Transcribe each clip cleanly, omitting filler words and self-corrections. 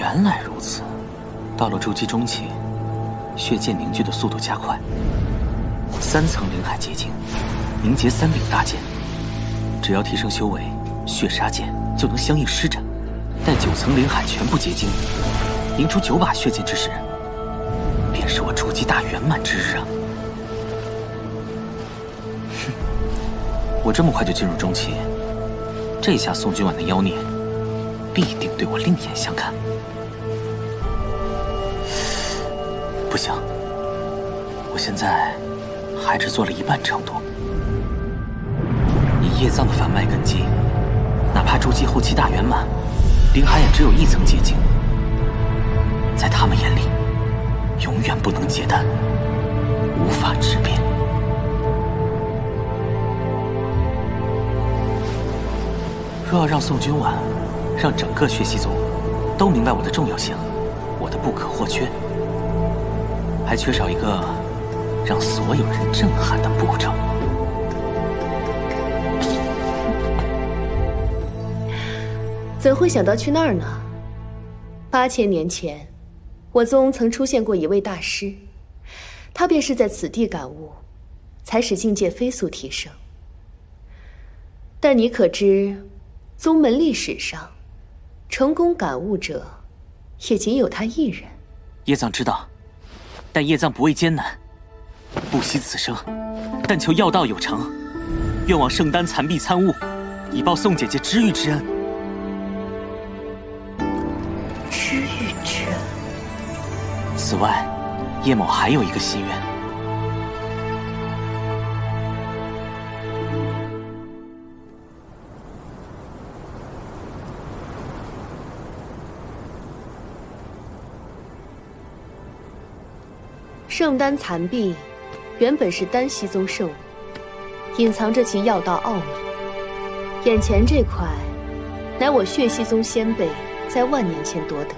原来如此。到了筑基中期，血界凝聚的速度加快，3层灵海结晶凝结3柄大剑，只要提升修为，血杀剑就能相应施展。待9层灵海全部结晶，凝出9把血剑之时，便是我筑基大圆满之日啊！哼，我这么快就进入中期，这下宋君婉的妖孽必定对我另眼相看。 不行，我现在还只做了一半程度。以叶藏的凡脉根基，哪怕筑基后期大圆满，灵海也只有1层结晶，在他们眼里，永远不能结丹，无法质变。若要让宋君婉，让整个血系宗都明白我的重要性，我的不可或缺。 还缺少一个让所有人震撼的步骤。怎会想到去那儿呢？8000年前，我宗曾出现过一位大师，他便是在此地感悟，才使境界飞速提升。但你可知，宗门历史上，成功感悟者，也仅有他一人。叶藏知道。 但叶藏不畏艰难，不惜此生，但求药到有成，愿往圣丹残壁参悟，以报宋姐姐知遇之恩。知遇之恩。此外，叶某还有一个心愿。圣丹残壁原本是丹溪宗圣物，隐藏着其药道奥秘。眼前这块，乃我血系宗先辈在万年前夺得。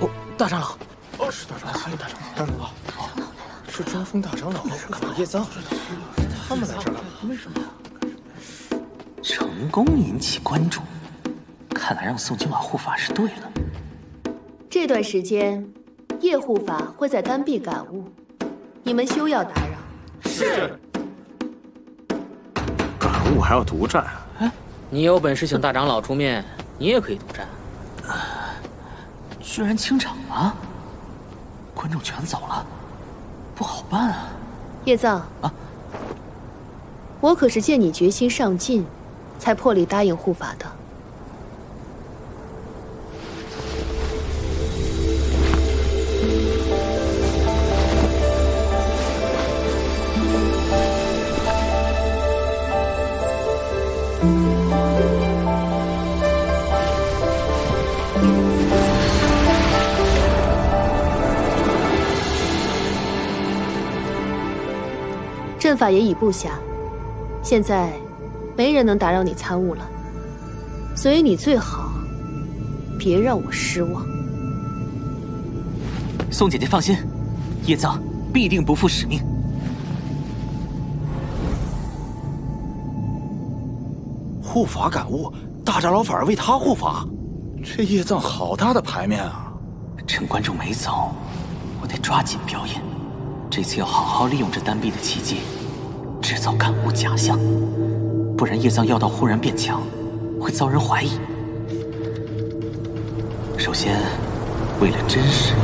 哦，大长老！哦，是大长老，还有大长老，大长老，是抓风大长老和叶藏，他们来这儿了，为什么呀？ 成功引起关注，看来让宋君婉护法是对的。这段时间，叶护法会在丹壁感悟，你们休要打扰。是。感悟还要独占？哎，你有本事请大长老出面，你也可以独占。居然清场了，观众全走了，不好办啊！叶藏啊，我可是见你决心上进。 才破例答应护法的。阵法也已布下，现在。 没人能打扰你参悟了，所以你最好别让我失望。宋姐姐放心，叶藏必定不负使命。护法感悟，大长老反而为他护法，这叶藏好大的牌面啊！趁观众没走，我得抓紧表演。这次要好好利用这丹壁的奇迹，制造感悟假象。 不然叶藏药道忽然变强，会遭人怀疑。首先，为了真实，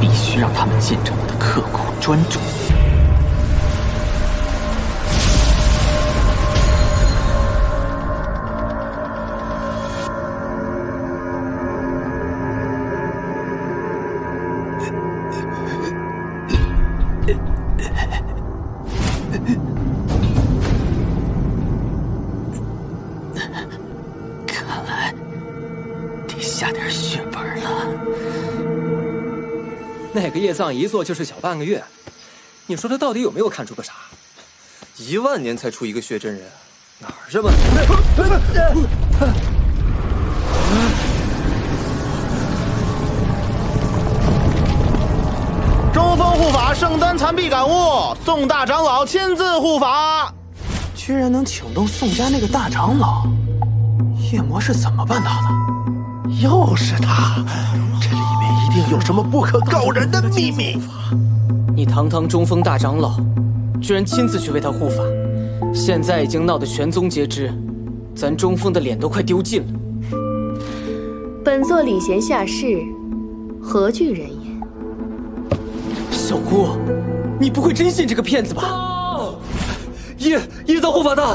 必须让他们见证我的刻苦专注。叶藏一坐就是小半个月，你说他到底有没有看出个啥？1万年才出一个血真人，哪儿这么？周峰护法圣丹残壁感悟，宋大长老亲自护法。居然能请动宋家那个大长老，夜魔是怎么办到的？又是他，这里面一定有什么不可告人的秘密。你堂堂中锋大长老，居然亲自去为他护法，现在已经闹得玄宗皆知，咱中锋的脸都快丢尽了。本座礼贤下士，何惧人言？小姑，你不会真信这个骗子吧？ 叶藏护法他，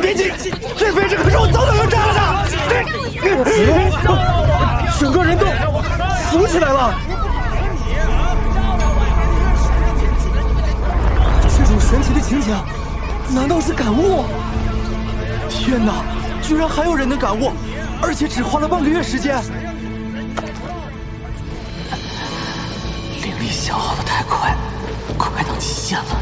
别急，这肥这个肉早早就炸了的，整个人都浮起来了。这种神奇的情景，难道是感悟？天哪，居然还有人能感悟，而且只花了半个月时间。灵力消耗的太快。 快到极限了！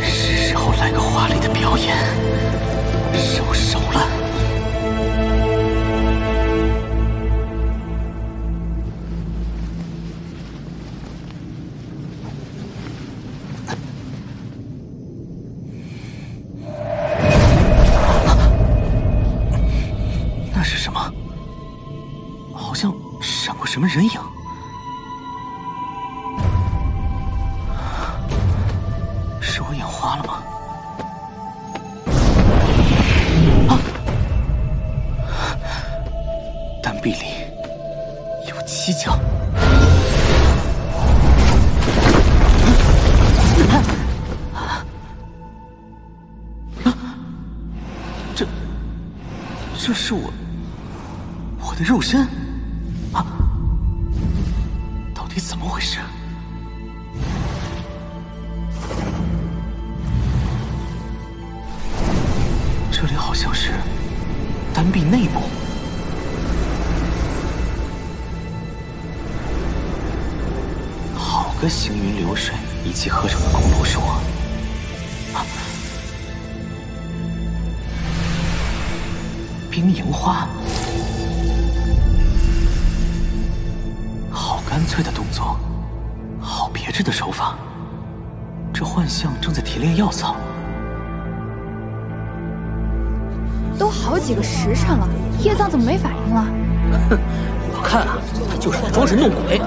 是时候来个华丽的表演，收手了。那是什么？好像。 闪过什么人影？是我眼花了吗？啊！但壁里有七窍。这是我的肉身。 啊！到底怎么回事？这里好像是丹壁内部。好个行云流水一气呵成的公路术啊！啊！冰莹花。 干脆的动作，好别致的手法。这幻象正在提炼药草，都好几个时辰了，叶藏怎么没反应了？哼，我看啊，他就是在装神弄鬼，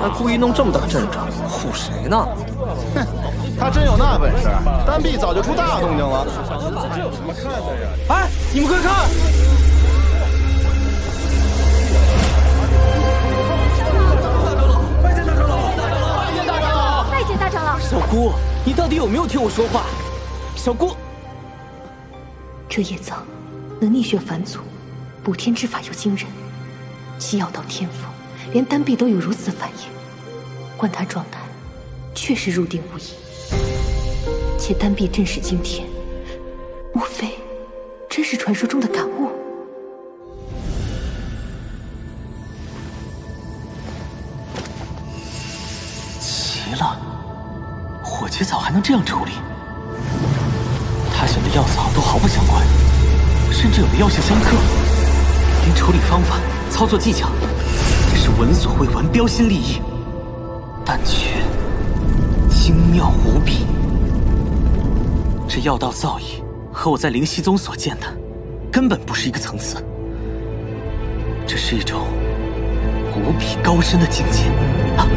还故意弄这么大阵仗唬谁呢？哼，他真有那本事，丹壁早就出大动静了。哎，你们快看！ 小姑，你到底有没有听我说话？小姑，这叶藏能逆血返祖，补天之法又惊人，其药道天赋，连丹壁都有如此反应。观他状态，确实入定无疑。且丹壁阵势惊天，莫非真是传说中的感悟？奇了！ 火结草还能这样处理？他选的药草都毫不相关，甚至有的药性相克，连处理方法、操作技巧也是闻所未闻、标新立异，但却精妙无比。这药道造诣和我在灵溪宗所见的根本不是一个层次，这是一种无比高深的境界啊！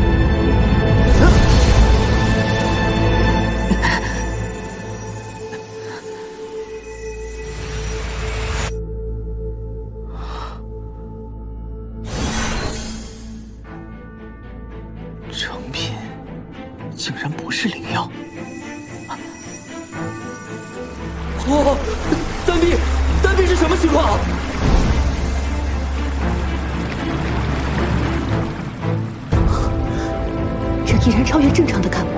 已然超越正常的感悟，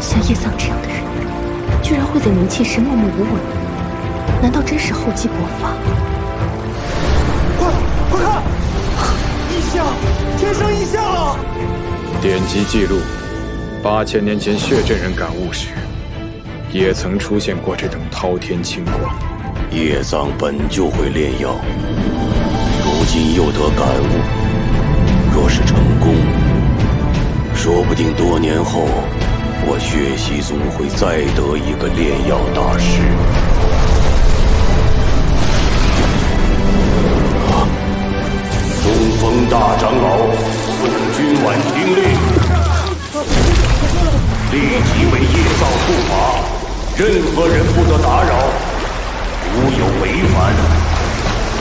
像叶藏这样的人，居然会在凝气时默默无闻，难道真是厚积薄发？快看，异象，天生异象了！典籍记录，8000年前血阵人感悟时，也曾出现过这等滔天青光。叶藏本就会炼药，如今又得感悟。若是成功，说不定多年后，我血息宗会再得一个炼药大师。啊！东风大长老，宋君婉听令，立即为叶藏护法，任何人不得打扰，如有违反，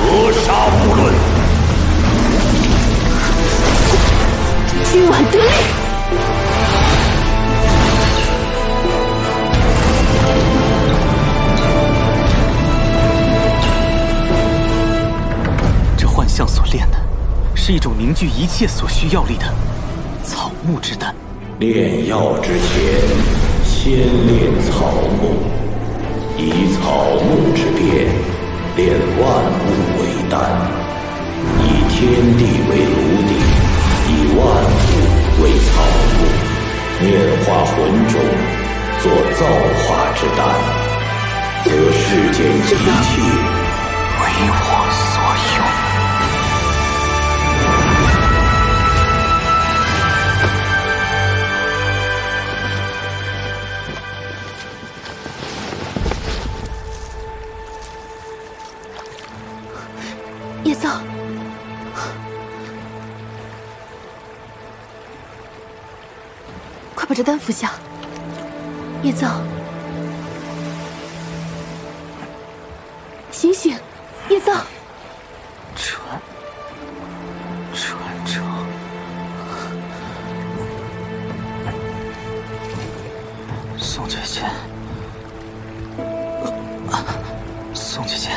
格杀勿论。 今晚得令，这幻象所炼的，是一种凝聚一切所需药力的草木之丹。炼药之前，先炼草木，以草木之变，炼万物为丹，以天地为炉地。 以万物为草木，炼化魂种，做造化之丹，则世间一切为我所有。叶藏。 把这丹服下，叶藏，醒醒，叶藏！传承，宋姐姐，宋姐姐，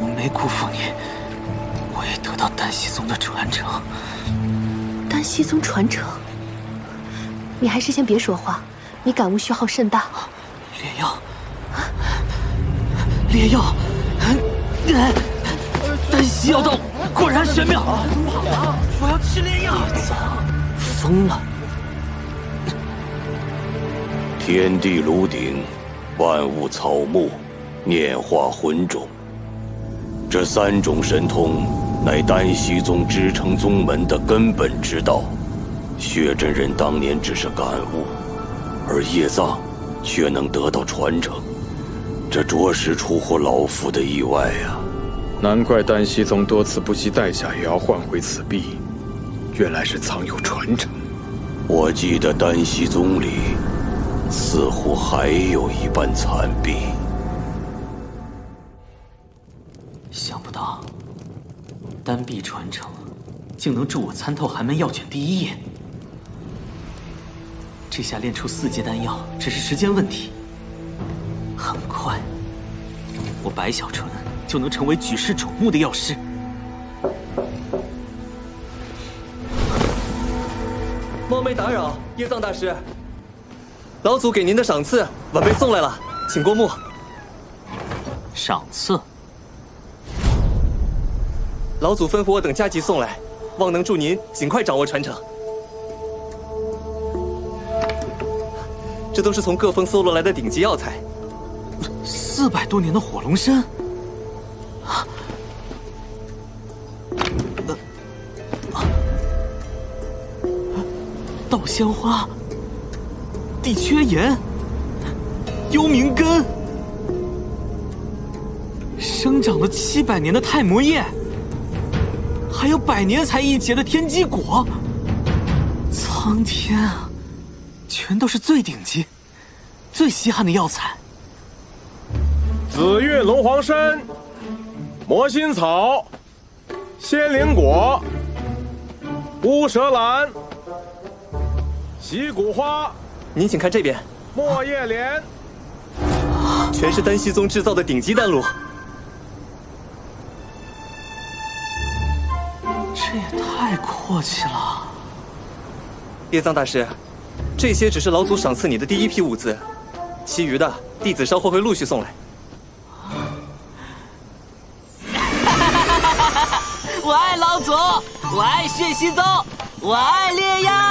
我没辜负你，我也得到丹溪宗的传承。丹溪宗传承。 你还是先别说话，你感悟虚耗甚大。炼药，炼药，丹溪药道果然玄妙。我要去炼药。疯了！天地炉鼎，万物草木，炼化魂种，这三种神通乃丹溪宗支撑宗门的根本之道。 血真人当年只是感悟，而叶藏却能得到传承，这着实出乎老夫的意外啊！难怪丹溪宗多次不惜代价也要换回此币，原来是藏有传承。我记得丹溪宗里似乎还有一般残币，想不到丹币传承竟能助我参透寒门药卷第一页。 这下炼出4阶丹药只是时间问题，很快，我白小纯就能成为举世瞩目的药师。冒昧打扰，叶藏大师，老祖给您的赏赐，晚辈送来了，请过目。赏赐？老祖吩咐我等加急送来，望能助您尽快掌握传承。 这都是从各峰搜罗来的顶级药材，400多年的火龙参，啊，稻香花、地缺盐、幽冥根，生长了700年的太磨叶，还有100年才一结的天机果，苍天啊！ 全都是最顶级、最稀罕的药材。紫月楼黄参、魔心草、仙灵果、乌蛇兰、喜骨花，您请看这边。墨叶莲，全是丹溪宗制造的顶级丹炉。这也太阔气了，叶藏大师。 这些只是老祖赏赐你的第一批物资，其余的弟子稍后会陆续送来。我爱老祖，我爱血息宗，我爱炼药。